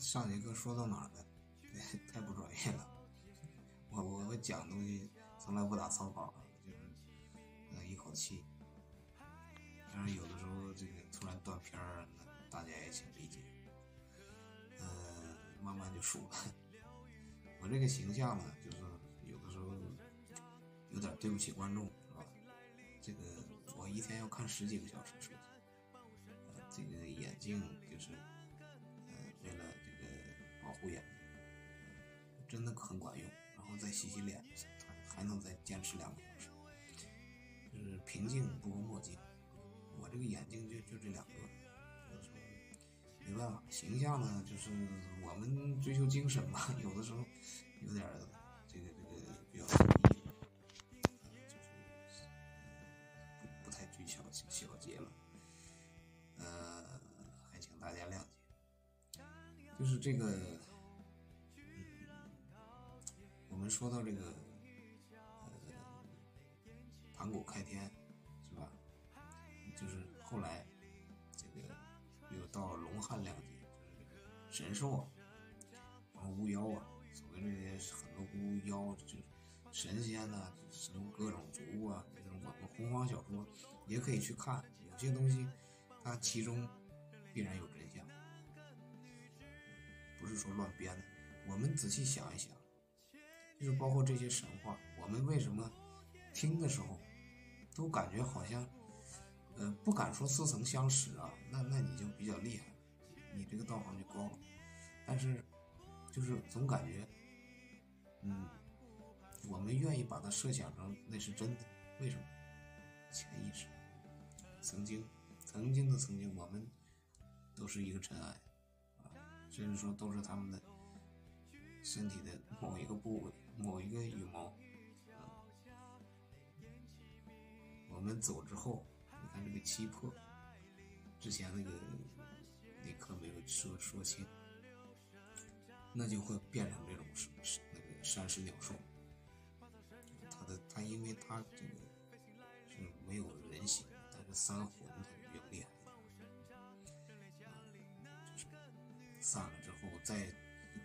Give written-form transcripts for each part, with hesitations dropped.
上节课说到哪儿了？太不专业了。我讲东西从来不打草稿，就是一口气。但是有的时候这个突然断片儿，大家也请理解。慢慢就熟了。我这个形象呢，就是有的时候有点对不起观众，是吧？这个我一天要看十几个小时手机，这个眼镜就是为了这个保护眼睛，真的很管用。然后再洗洗脸，还能再坚持2个小时，就是平静不过墨镜。我这个眼睛就这2个，就是没办法。形象呢，就是我们追求精神嘛，有的时候有点这个比较随意，就是不太拘小节了，还请大家谅解。就是这个，我们说到这个盘古开天，是吧？就是后来这个又到了龙汉两界，就是神兽啊，然后巫妖啊，所谓这些很多巫妖就是神仙啊，什么各种族啊，就是我们洪荒小说也可以去看，有些东西它其中必然有真相，不是说乱编的。我们仔细想一想，就是包括这些神话，我们为什么听的时候都感觉好像不敢说似曾相识啊，那你就比较厉害，你这个道行就高了。但是就是总感觉我们愿意把它设想成那是真的。为什么？潜意识，曾经我们都是一个尘埃啊，甚至说都是他们的身体的某一个部位，某一个羽毛啊。我们走之后，你看这个七魄，之前那课没有说清，那就会变成这种那个山石鸟兽。它因为它这个是没有人形，但是三魂它是比较厉害的，就是散了之后再。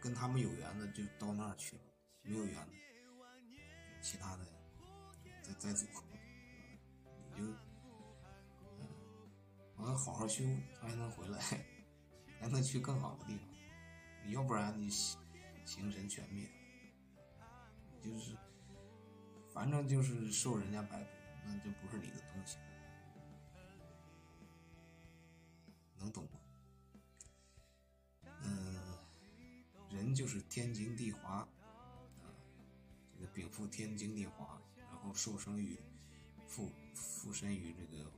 跟他们有缘的就到那儿去了，没有缘的，其他的再组合，你就我要好好修，他还能回来，还能去更好的地方，要不然你形神全灭，就是反正就是受人家摆布，那就不是你的东西，能懂吗？人就是天经地华这个禀赋天经地华，然后受生于附身于这个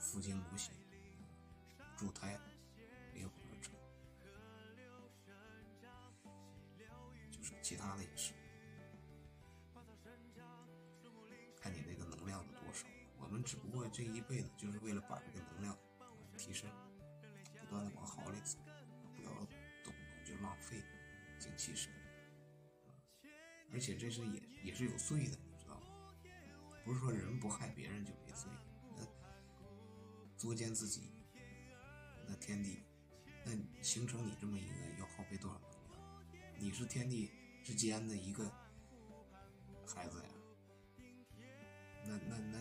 父精母血，助胎烈火而成，就是其他的也是看你这个能量的多少。我们只不过这一辈子就是为了把这个能量提升，不断的往好里走，不要就浪费，精气神，而且这是也是有罪的，你知道吗？不是说人不害别人就没罪，那作践自己，那天地，那形成你这么一个要耗费多少能量？你是天地之间的一个孩子呀，那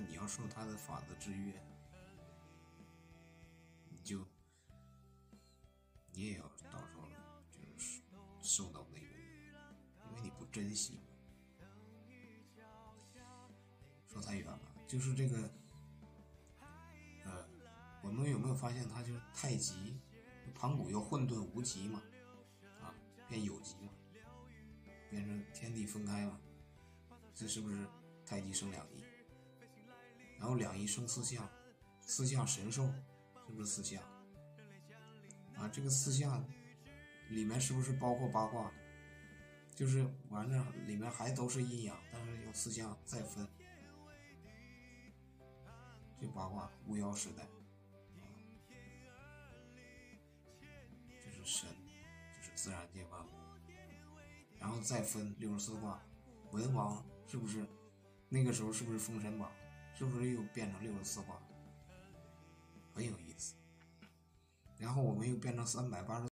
你要受他的法则制约，你也要到时候。受到那个，因为你不珍惜。说太远了，就是这个，我们有没有发现，它就是太极，盘古又混沌无极嘛，啊，变有极嘛，变成天地分开嘛，这是不是太极生两仪？然后两仪生四象，四象神兽，是不是四象？啊，这个四象。里面是不是包括八卦？就是完了，里面还都是阴阳，但是有四象再分，就八卦巫妖时代，就是神，就是自然界万物，然后再分64卦，文王是不是那个时候是不是封神榜？是不是又变成64卦？很有意思。然后我们又变成384。